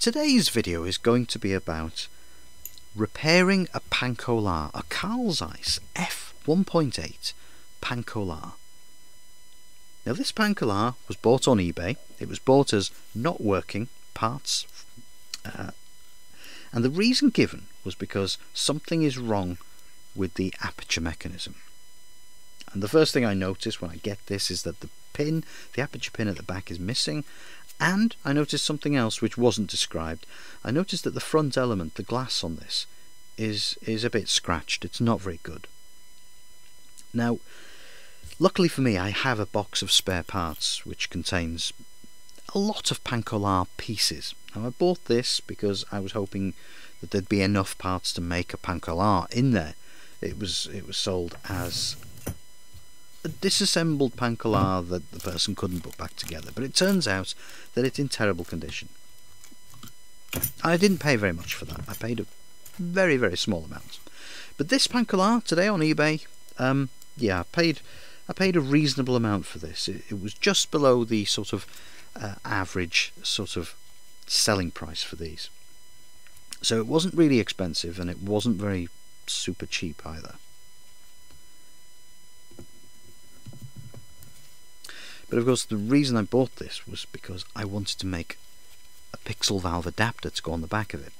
Today's video is going to be about repairing a Pancolar, a Carl Zeiss f1.8 Pancolar. Now this Pancolar was bought on eBay. It was bought as not working parts, and the reason given was because something is wrong with the aperture mechanism. And the first thing I notice when I get this is that the aperture pin at the back is missing, and I noticed something else which wasn't described. I noticed that the front element, the glass on this, is a bit scratched. It's not very good. Now, luckily for me, I have a box of spare parts which contains a lot of Pancolar pieces. Now I bought this because I was hoping that there'd be enough parts to make a Pancolar in there. It was sold as a disassembled Pancolar that the person couldn't put back together, but it turns out that it's in terrible condition. I didn't pay very much for that. I paid a very, very small amount. But this Pancolar today on eBay, yeah, I paid a reasonable amount for this. It was just below the sort of average sort of selling price for these. So it wasn't really expensive, and it wasn't very super cheap either. But of course the reason I bought this was because I wanted to make a Pixel Valve adapter to go on the back of it.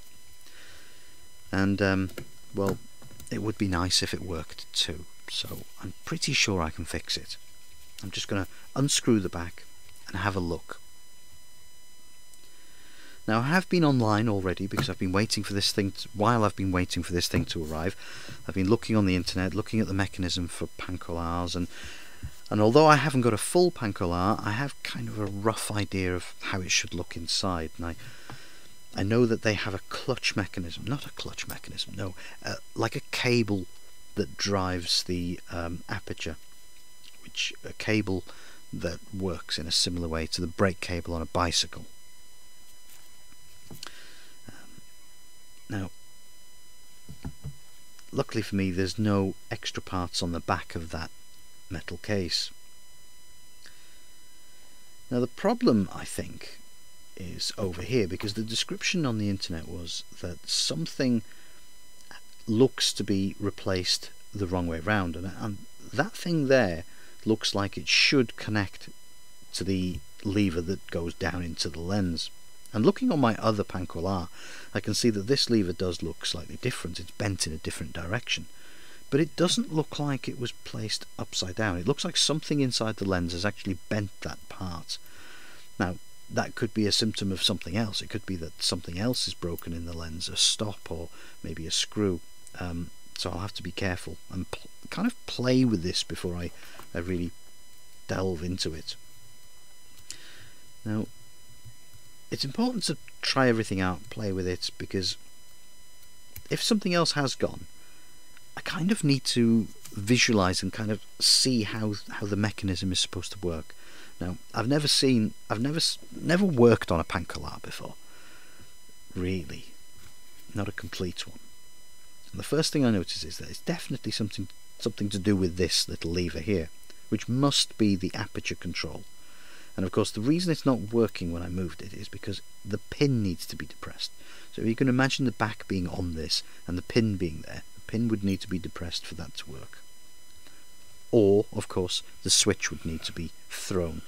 And well, it would be nice if it worked too, so I'm pretty sure I can fix it. I'm just going to unscrew the back and have a look. Now I have been online already because I've been waiting for this thing, to arrive. I've been looking on the internet, looking at the mechanism for Pancolars, and although I haven't got a full Pancolar, I have kind of a rough idea of how it should look inside. And I know that they have a clutch mechanism, like a cable that drives the aperture, which a cable that works in a similar way to the brake cable on a bicycle. Now, luckily for me, there's no extra parts on the back of that metal case. Now the problem, I think, is over here, because the description on the internet was that something looks to be replaced the wrong way round, and that thing there looks like it should connect to the lever that goes down into the lens. And looking on my other Pancolar, I can see that this lever does look slightly different. It's bent in a different direction. But it doesn't look like it was placed upside down. It looks like something inside the lens has actually bent that part. Now, that could be a symptom of something else. It could be that something else is broken in the lens, a stop or maybe a screw. So I'll have to be careful and kind of play with this before I really delve into it. Now, it's important to try everything out, play with it, because if something else has gone, I kind of need to visualize and kind of see how the mechanism is supposed to work. Now, I've never worked on a Pancolar before, really, not a complete one. And the first thing I notice is that it's definitely something to do with this little lever here, which must be the aperture control. And of course the reason it's not working when I moved it is because the pin needs to be depressed. So you can imagine the back being on this and the pin being there. Pin would need to be depressed for that to work, or of course the switch would need to be thrown,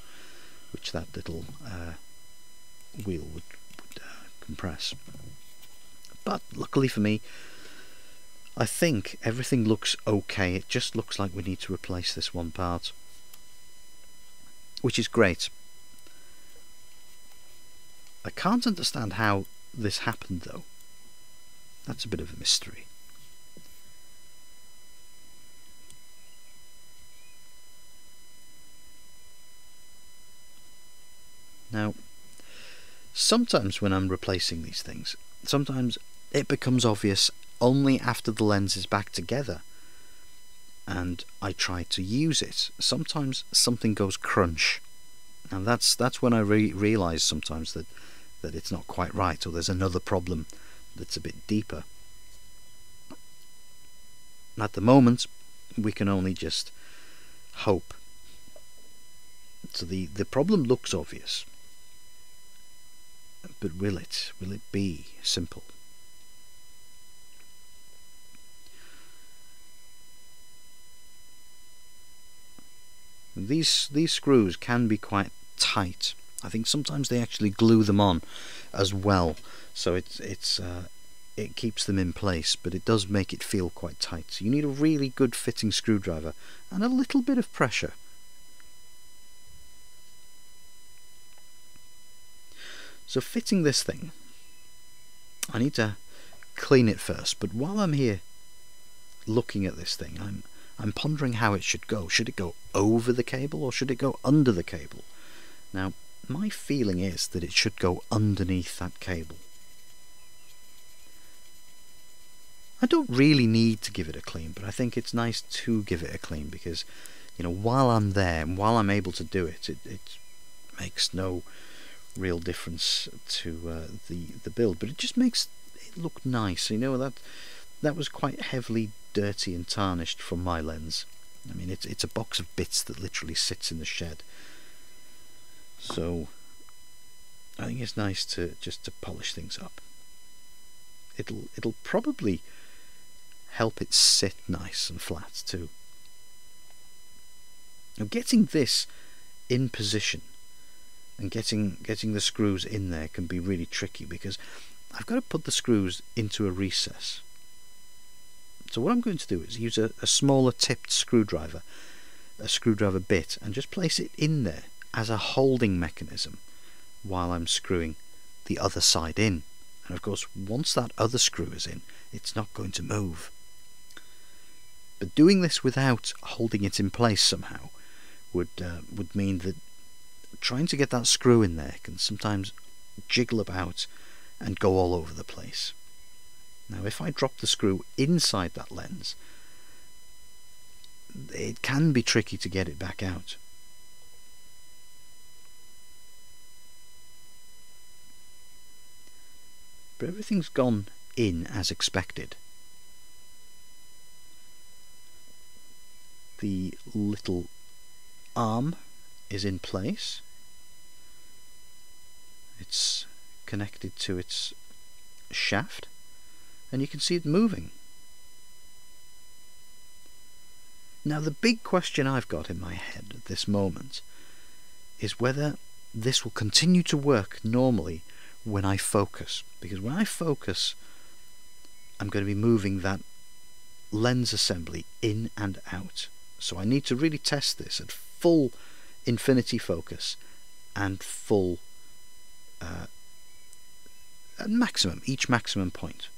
which that little wheel would compress. But luckily for me, I think everything looks okay. It just looks like we need to replace this one part, which is great. I can't understand how this happened though. That's a bit of a mystery. Now, sometimes when I'm replacing these things, sometimes it becomes obvious only after the lens is back together and I try to use it. Sometimes something goes crunch, and that's when I realise sometimes that it's not quite right, or there's another problem that's a bit deeper. At the moment, we can only just hope. So the problem looks obvious. but will it be simple? These screws can be quite tight. I think sometimes they actually glue them on as well, so it keeps them in place, but it does make it feel quite tight. So you need a really good fitting screwdriver and a little bit of pressure. So fitting this thing, I need to clean it first, but while I'm here looking at this thing, I'm pondering how it should go. Should it go over the cable or should it go under the cable? Now, my feeling is that it should go underneath that cable. I don't really need to give it a clean, but I think it's nice to give it a clean because, you know, while I'm there and while I'm able to do it, it makes no real difference to the build, but it just makes it look nice. You know, that was quite heavily dirty and tarnished from my lens. I mean, it's a box of bits that literally sits in the shed. So I think it's nice to polish things up. It'll probably help it sit nice and flat too. Now, getting this in position and getting the screws in there can be really tricky because I've got to put the screws into a recess. So what I'm going to do is use a smaller tipped screwdriver, a screwdriver bit, and just place it in there as a holding mechanism while I'm screwing the other side in. And of course, once that other screw is in, it's not going to move. But doing this without holding it in place somehow would mean that trying to get that screw in there can sometimes jiggle about and go all over the place. Now, if I drop the screw inside that lens, it can be tricky to get it back out. But everything's gone in as expected. The little arm is in place. It's connected to its shaft, and you can see it moving. Now, the big question I've got in my head at this moment is whether this will continue to work normally when I focus, because when I focus I'm going to be moving that lens assembly in and out, so I need to really test this at full infinity focus and full maximum, each maximum point.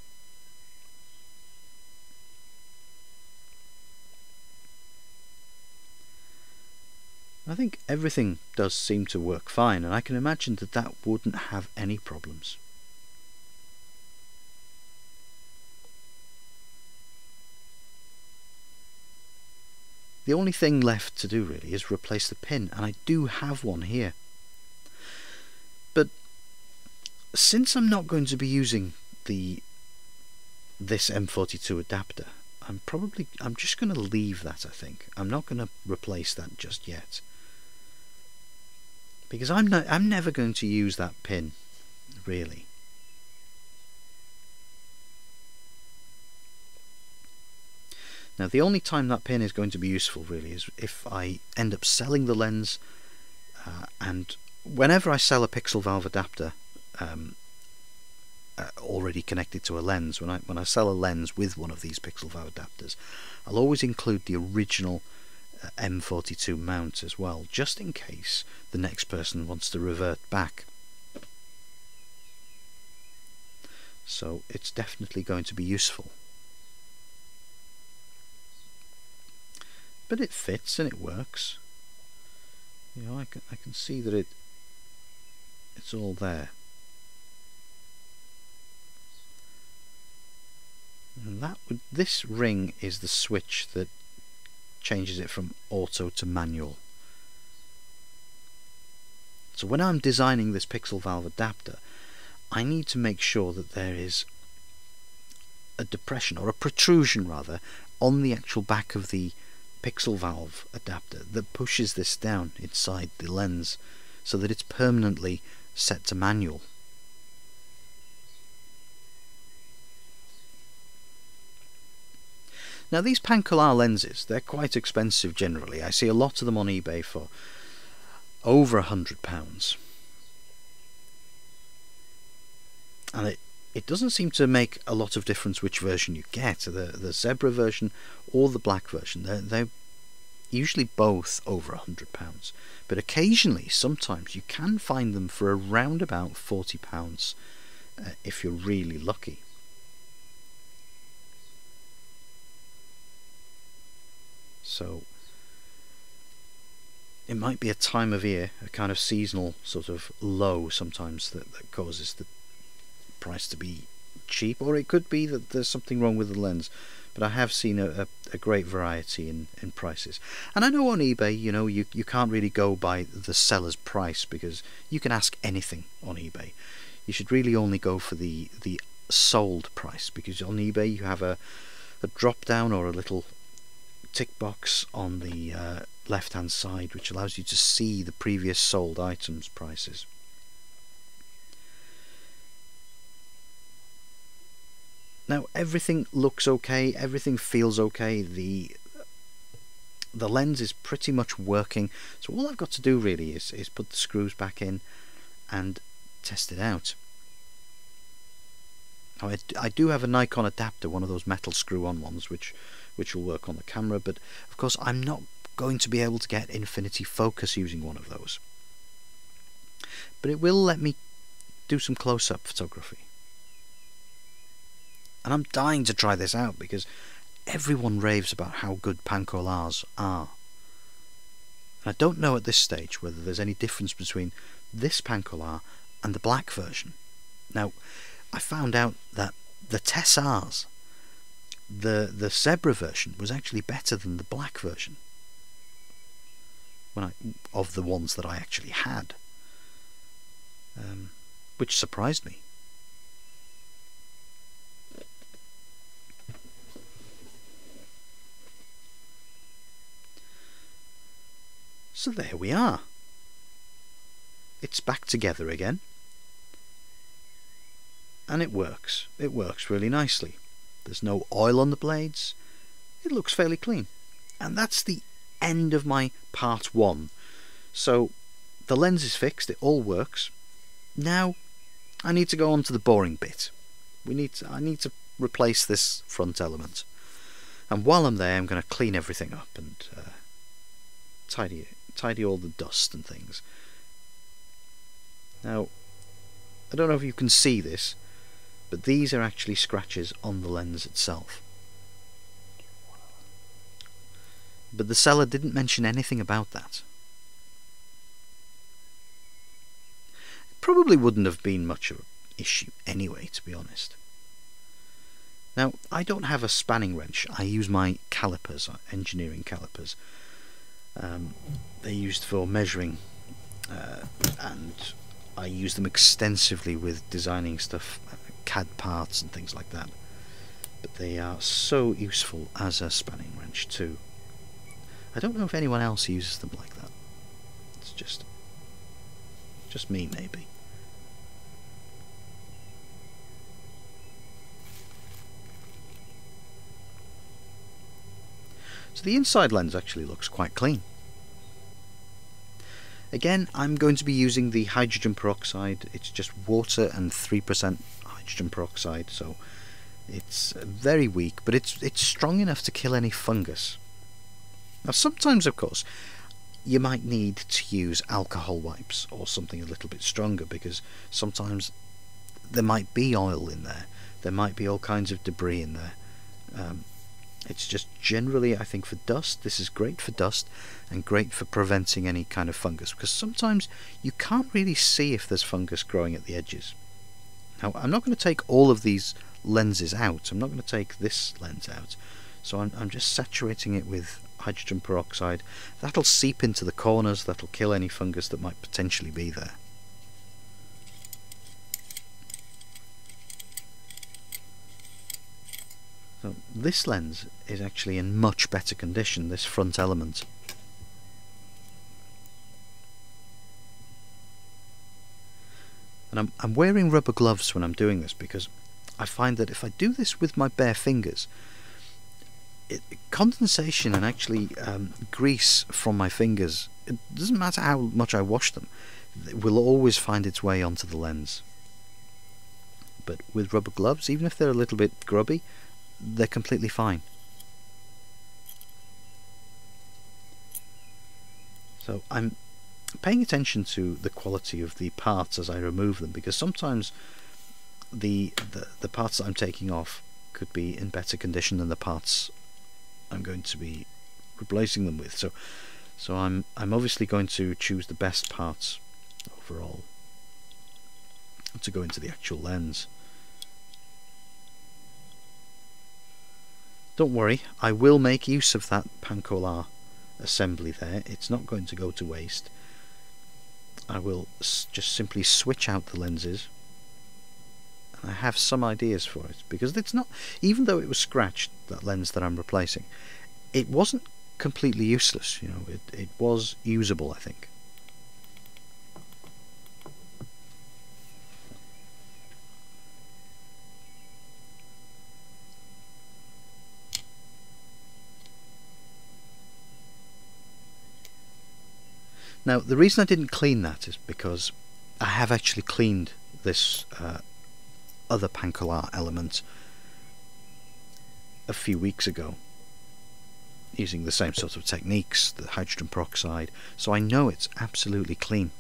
I think everything does seem to work fine, and I can imagine that wouldn't have any problems. The only thing left to do really is replace the pin, and I do have one here. But since I'm not going to be using this M42 adapter, I'm just going to leave that, I think. I'm not going to replace that just yet, because I'm never going to use that pin, really. Now, the only time that pin is going to be useful, really, is if I end up selling the lens, and whenever I sell a Pixel Valve adapter already connected to a lens, when I sell a lens with one of these Pixel Valve adapters, I'll always include the original M42 mount as well, just in case the next person wants to revert back. So it's definitely going to be useful. But it fits and it works. You know, I can see that it's all there. And this ring is the switch that changes it from auto to manual. So when I'm designing this Pixel Valve adapter, I need to make sure that there is a depression, or a protrusion rather, on the actual back of the Pixel Valve adapter that pushes this down inside the lens so that it's permanently set to manual. Now these Pancolar lenses, they're quite expensive generally. I see a lot of them on eBay for over £100, and it doesn't seem to make a lot of difference which version you get, the zebra version or the black version. They're usually both over £100, but occasionally, sometimes you can find them for around about £40 if you're really lucky. So it might be a time of year, a kind of seasonal sort of low sometimes that causes the price to be cheap, or it could be that there's something wrong with the lens. But I have seen a great variety in prices, and I know on eBay, you know, you can't really go by the seller's price because you can ask anything on eBay. You should really only go for the sold price, because on eBay you have a drop down or a little tick box on the left hand side which allows you to see the previous sold items prices. Now everything looks okay, everything feels okay, the lens is pretty much working, so all I've got to do really is put the screws back in and test it out. Now I do have a Nikon adapter, one of those metal screw-on ones which will work on the camera, but of course I'm not going to be able to get infinity focus using one of those. But it will let me do some close-up photography. And I'm dying to try this out because everyone raves about how good Pancolars are. And I don't know at this stage whether there's any difference between this Pancolar and the black version. Now, I found out that the Tessars, the zebra version, was actually better than the black version of the ones that I actually had, which surprised me. So there we are. It's back together again, and it works. It works really nicely. There's no oil on the blades. It looks fairly clean. And that's the end of my part one. So the lens is fixed, it all works. Now I need to go on to the boring bit. I need to replace this front element. And while I'm there, I'm going to clean everything up and tidy all the dust and things. Now, I don't know if you can see this, but these are actually scratches on the lens itself. But the seller didn't mention anything about that. It probably wouldn't have been much of an issue anyway, to be honest. Now, I don't have a spanning wrench. I use my calipers, engineering calipers. They're used for measuring, and I use them extensively with designing stuff, CAD parts and things like that. But they are so useful as a spanning wrench too. I don't know if anyone else uses them like that. It's just me maybe. So the inside lens actually looks quite clean. Again, I'm going to be using the hydrogen peroxide. It's just water and 3% hydrogen peroxide, so it's very weak, but it's strong enough to kill any fungus. Now sometimes, of course, you might need to use alcohol wipes or something a little bit stronger, because sometimes there might be oil in there, there might be all kinds of debris in there. It's just generally, I think, for dust. This is great for dust and great for preventing any kind of fungus, because sometimes you can't really see if there's fungus growing at the edges. Now I'm not going to take all of these lenses out, I'm not going to take this lens out, so I'm just saturating it with hydrogen peroxide. That'll seep into the corners, that'll kill any fungus that might potentially be there. So this lens is actually in much better condition, this front element. And I'm wearing rubber gloves when I'm doing this, because I find that if I do this with my bare fingers, condensation and actually grease from my fingers, it doesn't matter how much I wash them, it will always find its way onto the lens. But with rubber gloves, even if they're a little bit grubby, they're completely fine. So I'm paying attention to the quality of the parts as I remove them, because sometimes the parts that I'm taking off could be in better condition than the parts I'm going to be replacing them with. So I'm obviously going to choose the best parts overall to go into the actual lens. Don't worry, I will make use of that Pancolar assembly there. It's not going to go to waste. I will just simply switch out the lenses. And I have some ideas for it, because it's not, even though it was scratched, that lens that I'm replacing, it wasn't completely useless. You know, it was usable, I think. Now, the reason I didn't clean that is because I have actually cleaned this other Pancolar element a few weeks ago using the same sort of techniques, the hydrogen peroxide, so I know it's absolutely clean.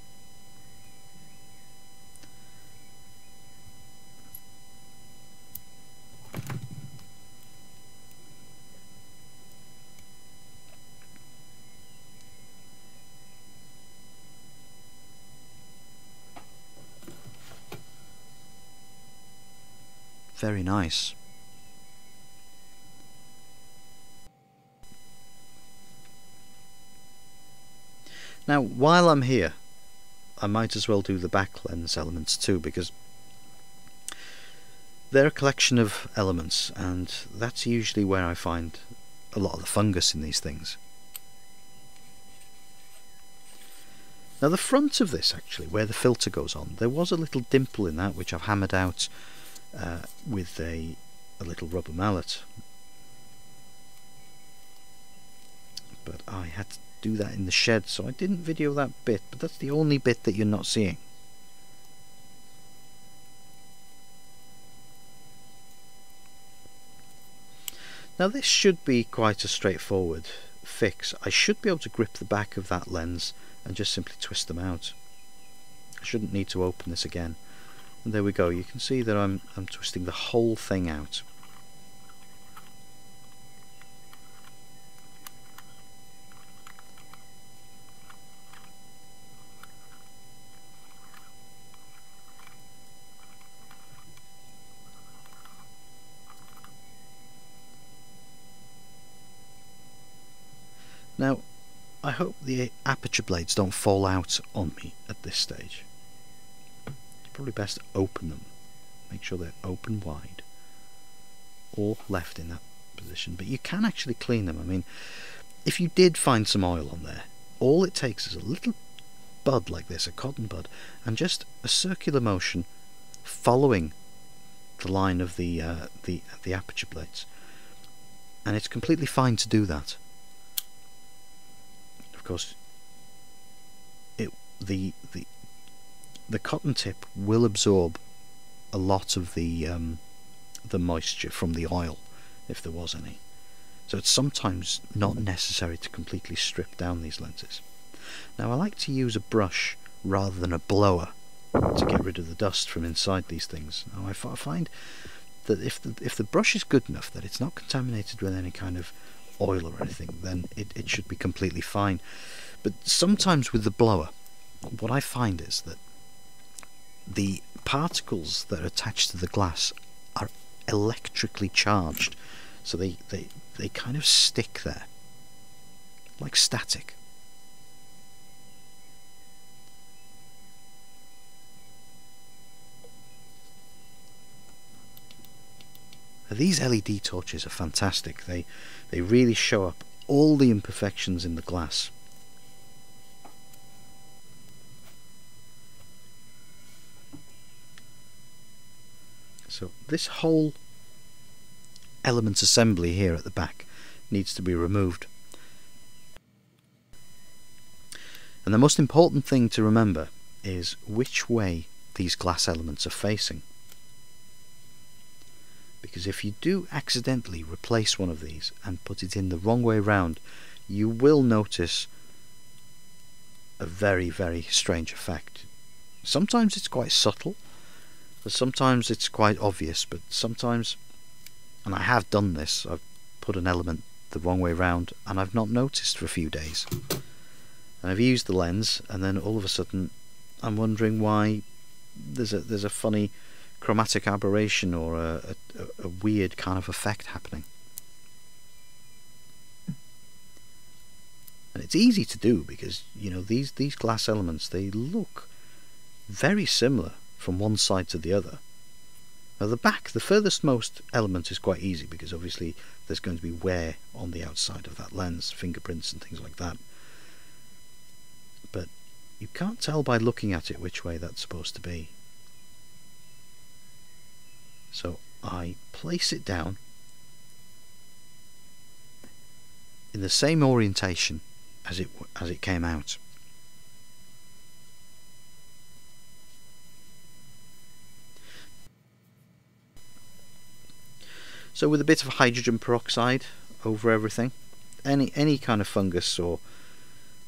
Very nice. Now, while I'm here, I might as well do the back lens elements too, because they're a collection of elements, and that's usually where I find a lot of the fungus in these things. Now, the front of this, actually, where the filter goes on, there was a little dimple in that, which I've hammered out with a little rubber mallet, but I had to do that in the shed, so I didn't video that bit, but that's the only bit that you're not seeing. Now, this should be quite a straightforward fix. I should be able to grip the back of that lens and just simply twist them out. I shouldn't need to open this again. And there we go, you can see that I'm twisting the whole thing out. Now, I hope the aperture blades don't fall out on me at this stage. Probably best to open them, make sure they're open wide or left in that position, but you can actually clean them. I mean, if you did find some oil on there, all it takes is a little bud like this, a cotton bud, and just a circular motion following the line of the aperture blades, and it's completely fine to do that. Of course, the cotton tip will absorb a lot of the moisture from the oil, if there was any, so it's sometimes not necessary to completely strip down these lenses. Now, I like to use a brush rather than a blower to get rid of the dust from inside these things. Now, I find that if the brush is good enough that it's not contaminated with any kind of oil or anything, then it should be completely fine. But sometimes with the blower, what I find is that the particles that are attached to the glass are electrically charged, so they kind of stick there like static. Now, these LED torches are fantastic. They really show up all the imperfections in the glass. So this whole element assembly here at the back needs to be removed. And the most important thing to remember is which way these glass elements are facing. Because if you do accidentally replace one of these and put it in the wrong way round, you will notice a very, very strange effect. Sometimes it's quite subtle, but sometimes it's quite obvious, but sometimes, and I have done this, I've put an element the wrong way round and I've not noticed for a few days. And I've used the lens, and then all of a sudden I'm wondering why there's a funny chromatic aberration or a weird kind of effect happening. And it's easy to do because, you know, these glass elements, they look very similar from one side to the other. Now the back, the furthest most element is quite easy because obviously there's going to be wear on the outside of that lens, fingerprints and things like that. But you can't tell by looking at it which way that's supposed to be. So I place it down in the same orientation as it came out. So with a bit of hydrogen peroxide over everything, any kind of fungus or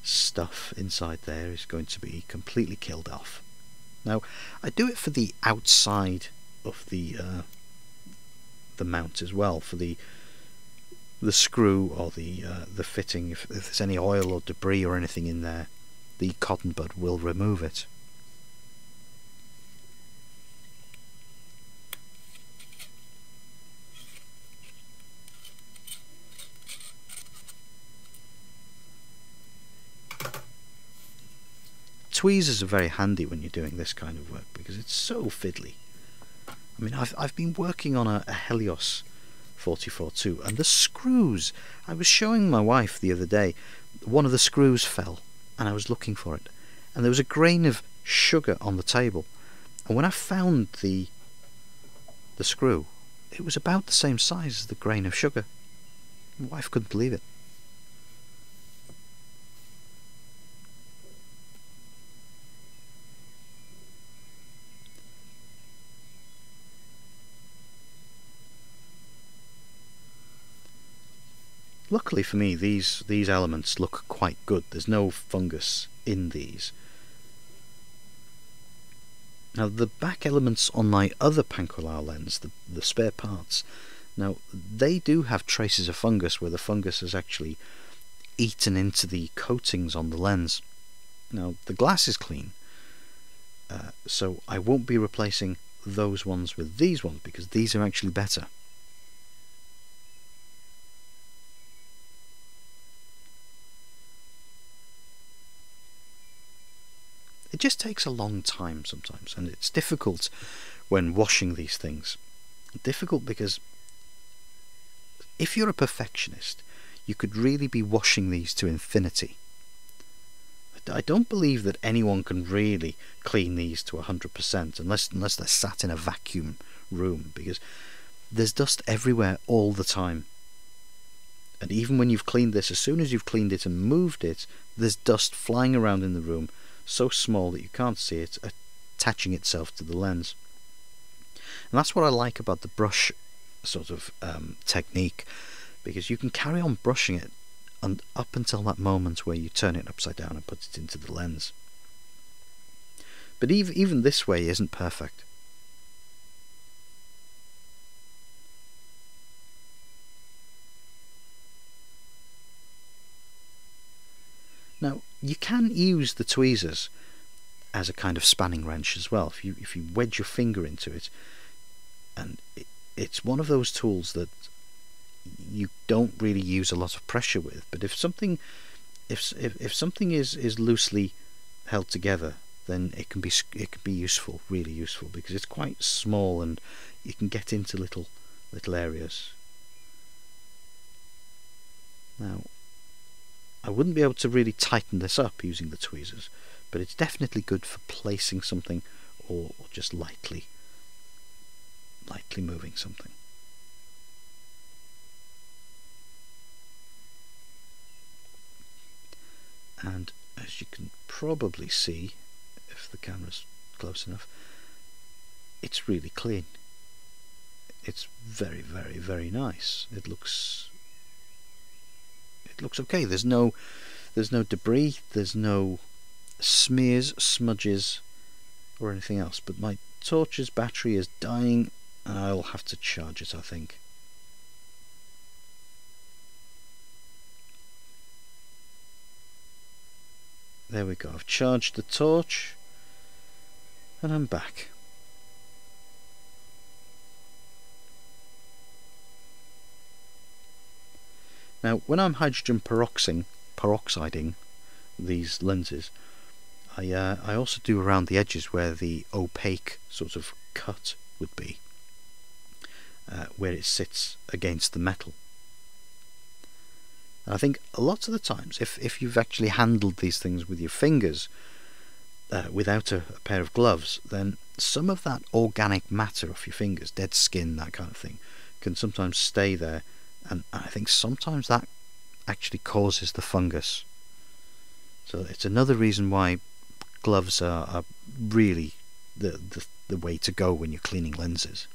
stuff inside there is going to be completely killed off. Now I do it for the outside of the mount as well, for the screw or the fitting. If there's any oil or debris or anything in there, the cotton bud will remove it. Tweezers are very handy when you're doing this kind of work because it's so fiddly. I mean, I've been working on a Helios 44-2, and the screws, I was showing my wife the other day, one of the screws fell and I was looking for it, and there was a grain of sugar on the table, and when I found the screw, it was about the same size as the grain of sugar. My wife couldn't believe it. Luckily for me, these elements look quite good. There's no fungus in these. Now the back elements on my other Pancolar lens, the spare parts, now they do have traces of fungus where the fungus has actually eaten into the coatings on the lens. Now the glass is clean, so I won't be replacing those ones with these ones because these are actually better. It just takes a long time sometimes, and it's difficult when washing these things. Difficult because if you're a perfectionist, you could really be washing these to infinity. I don't believe that anyone can really clean these to 100% unless they're sat in a vacuum room, because there's dust everywhere all the time. And even when you've cleaned this, as soon as you've cleaned it and moved it, there's dust flying around in the room, so small that you can't see it, attaching itself to the lens. And that's what I like about the brush sort of technique, because you can carry on brushing it and up until that moment where you turn it upside down and put it into the lens. But even this way isn't perfect. Now you can use the tweezers as a kind of spanning wrench as well. If you wedge your finger into it, and it's one of those tools that you don't really use a lot of pressure with. But if something is loosely held together, then it can be useful, really useful, because it's quite small and you can get into little areas. Now, I wouldn't be able to really tighten this up using the tweezers, but it's definitely good for placing something or just lightly moving something. and as you can probably see if the camera's close enough, it's really clean. It's very, very, very nice. It looks okay. There's no debris, there's no smears, smudges or anything else. But my torch's battery is dying and I'll have to charge it, I think. There we go, I've charged the torch and I'm back. Now when I'm hydrogen peroxiding these lenses, I also do around the edges where the opaque sort of cut would be, where it sits against the metal. And I think a lot of the times, if you've actually handled these things with your fingers without a pair of gloves, then some of that organic matter off your fingers, dead skin, that kind of thing, can sometimes stay there, and I think sometimes that actually causes the fungus. So it's another reason why gloves are really the way to go when you're cleaning lenses.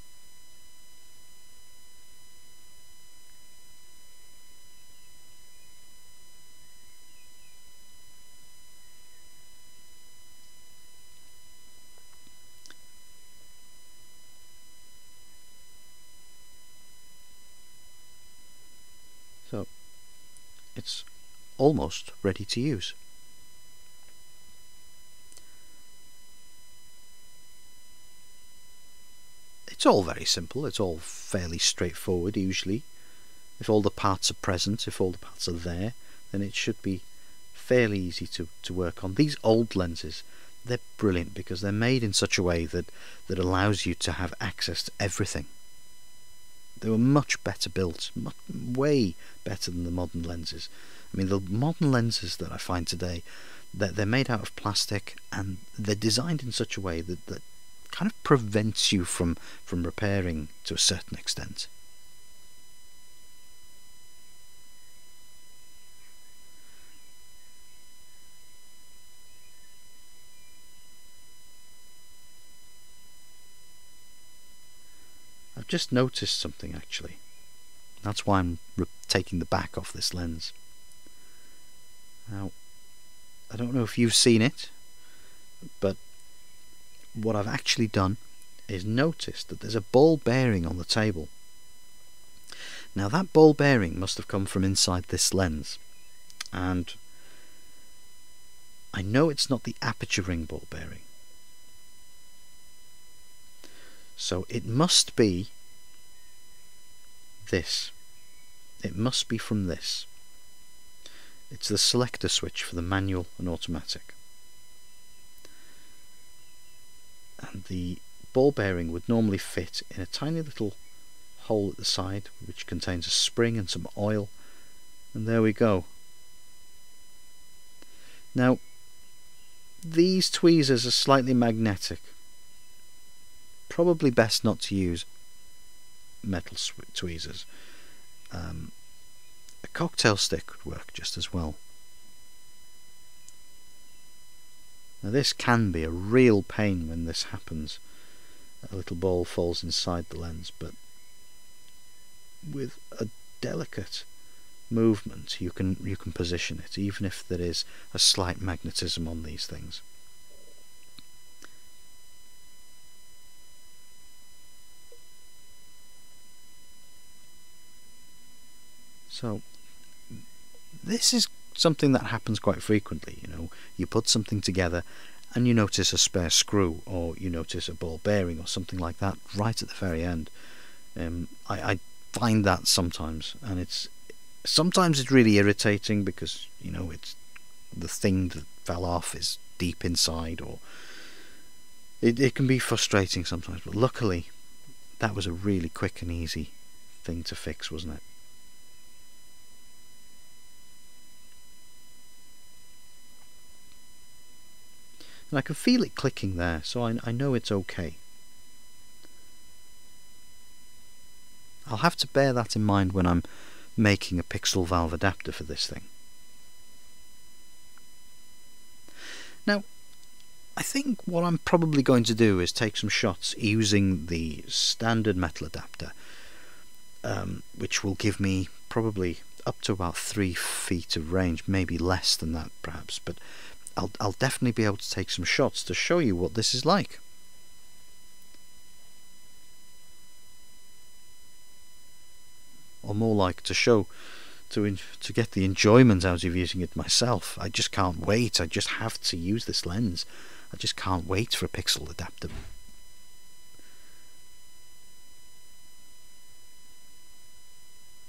So it's almost ready to use. It's all very simple, it's all fairly straightforward usually. If all the parts are present, if all the parts are there, then it should be fairly easy to work on. These old lenses, they're brilliant because they're made in such a way that allows you to have access to everything. They were much better built, way better than the modern lenses. I mean, the modern lenses that I find today, they're made out of plastic and they're designed in such a way that kind of prevents you from repairing to a certain extent. I've just noticed something actually. That's why I'm taking the back off this lens. Now, I don't know if you've seen it, but what I've actually done is noticed that there's a ball bearing on the table. Now that ball bearing must have come from inside this lens, and I know it's not the aperture ring ball bearing. So it must be this. It must be from this. It's the selector switch for the manual and automatic. And the ball bearing would normally fit in a tiny little hole at the side, which contains a spring and some oil. And there we go. Now, these tweezers are slightly magnetic. Probably best not to use metal tweezers. A cocktail stick would work just as well. Now this can be a real pain when this happens. A little ball falls inside the lens, but with a delicate movement you can position it, even if there is a slight magnetism on these things. So this is something that happens quite frequently. You know, you put something together and you notice a spare screw, or you notice a ball bearing or something like that right at the very end. I find that sometimes, and it's really irritating because, you know, it's the thing that fell off is deep inside, or it can be frustrating sometimes. But luckily, that was a really quick and easy thing to fix, wasn't it? And I can feel it clicking there, so I know it's okay. I'll have to bear that in mind when I'm making a Pixel Valve adapter for this thing. Now, I think what I'm probably going to do is take some shots using the standard metal adapter, which will give me probably up to about 3 feet of range, maybe less than that perhaps, but I'll definitely be able to take some shots to show you what this is like. Or more like to show, to get the enjoyment out of using it myself. I just can't wait. I just have to use this lens. I just can't wait for a pixel adapter.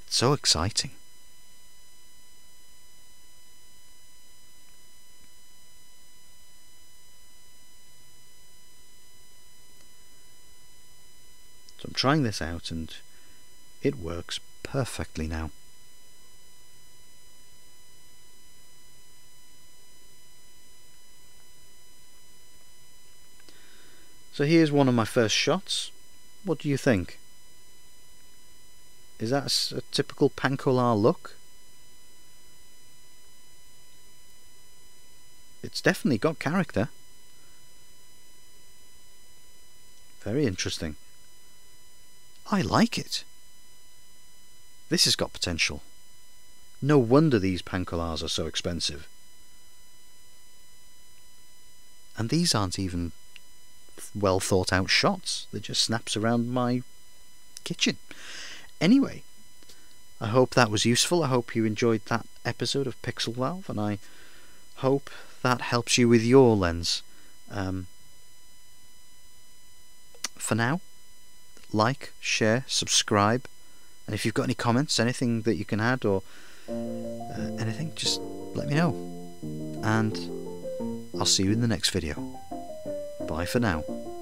It's so exciting. So I'm trying this out and it works perfectly now. So here's one of my first shots. What do you think? Is that a typical Pancolar look? It's definitely got character. Very interesting. I like it. This has got potential. No wonder these Pancolars are so expensive. And these aren't even well thought out shots. They just snaps around my kitchen. Anyway, I hope that was useful. I hope you enjoyed that episode of Pixel Valve, and I hope that helps you with your lens. For now, like, share, subscribe, and if you've got any comments, anything that you can add, or anything, just let me know, and I'll see you in the next video. Bye for now.